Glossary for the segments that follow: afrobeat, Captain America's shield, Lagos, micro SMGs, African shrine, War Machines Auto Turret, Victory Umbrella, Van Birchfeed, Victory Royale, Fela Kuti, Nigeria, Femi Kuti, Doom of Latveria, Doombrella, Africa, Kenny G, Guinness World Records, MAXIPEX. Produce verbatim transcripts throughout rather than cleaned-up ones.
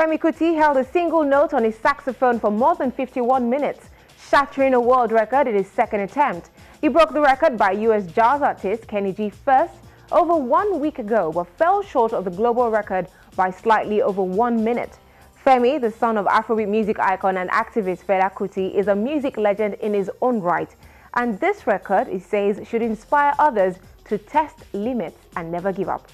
Femi Kuti held a single note on his saxophone for more than fifty-one minutes, shattering a world record in his second attempt. He broke the record by U S jazz artist Kenny G first over one week ago, but fell short of the global record by slightly over one minute. Femi, the son of Afrobeat music icon and activist Fela Kuti, is a music legend in his own right. And this record, he says, should inspire others to test limits and never give up.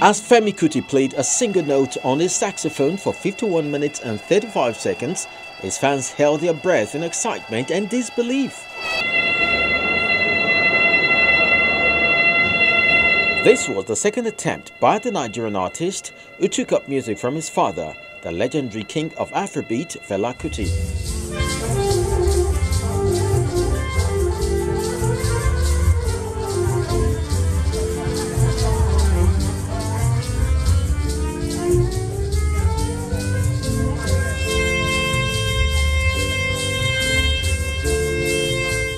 As Femi Kuti played a single note on his saxophone for fifty-one minutes and thirty-five seconds, his fans held their breath in excitement and disbelief. This was the second attempt by the Nigerian artist, who took up music from his father, the legendary king of Afrobeat, Fela Kuti.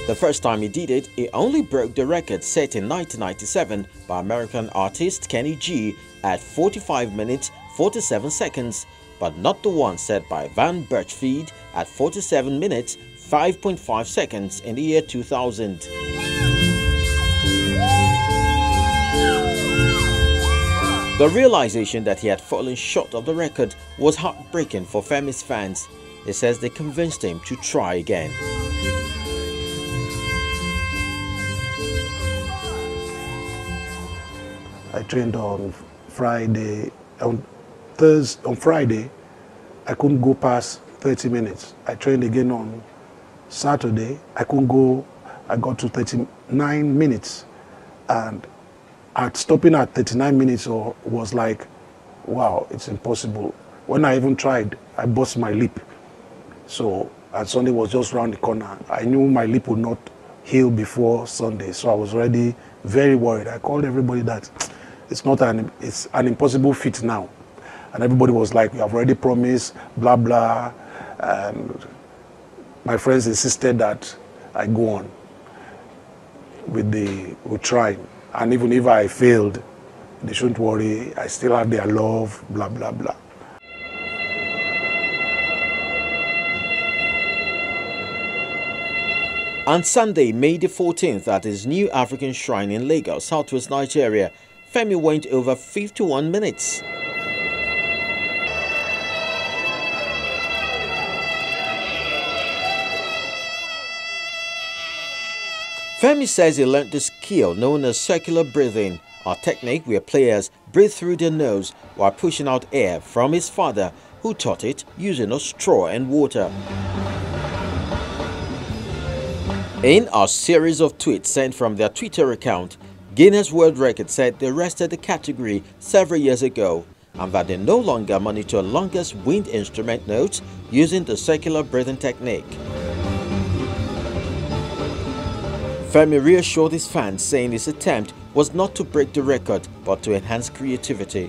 The first time he did it, he only broke the record set in nineteen ninety-seven by American artist Kenny G at forty-five minutes, forty-seven seconds, but not the one set by Van Birchfeed at forty-seven minutes, five point five seconds in the year two thousand. The realization that he had fallen short of the record was heartbreaking for Femi's fans. He says they convinced him to try again. I trained on Friday, on Thursday, on Friday, I couldn't go past thirty minutes. I trained again on Saturday, I couldn't go, I got to thirty-nine minutes. And at stopping at thirty-nine minutes or was like, wow, it's impossible. When I even tried, I burst my lip. So, and Sunday was just round the corner. I knew my lip would not heal before Sunday, so I was already very worried. I called everybody that, It's not an, it's an impossible feat now. And everybody was like, we have already promised, blah, blah. And my friends insisted that I go on with the with trying. And even if I failed, they shouldn't worry. I still have their love, blah, blah, blah. On Sunday, May the fourteenth, at his new African shrine in Lagos, southwest Nigeria, Femi went over fifty-one minutes. Femi says he learned the skill known as circular breathing, a technique where players breathe through their nose while pushing out air, from his father, who taught it using a straw and water. In a series of tweets sent from their Twitter account, Guinness World Records said they rested the category several years ago and that they no longer monitor longest wind instrument notes using the circular breathing technique. Femi reassured his fans, saying his attempt was not to break the record but to enhance creativity.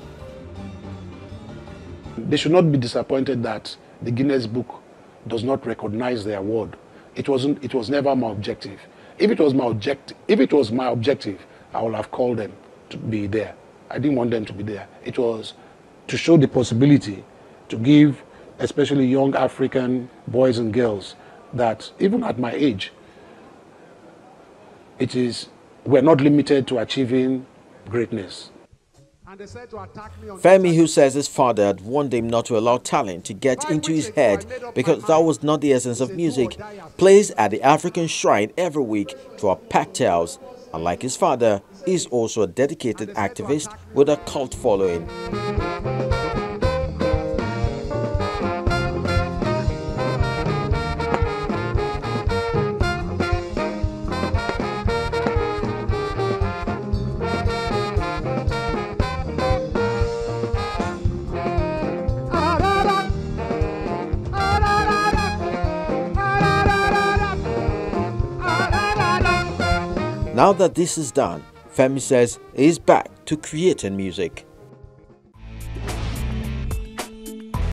They should not be disappointed that the Guinness Book does not recognize their award. It wasn't, it was never my objective. If it was my object, if it was my objective, I would have called them to be there. I didn't want them to be there. It was to show the possibility to give, especially young African boys and girls, that even at my age, it is, we're not limited to achieving greatness. And they said to attack me on Femi, who says his father had warned him not to allow talent to get into his head because that was not the essence of music, plays at the African shrine every week to a packed house. Unlike his father, he is also a dedicated activist with a cult following. Now that this is done, Femi says he is back to creating music.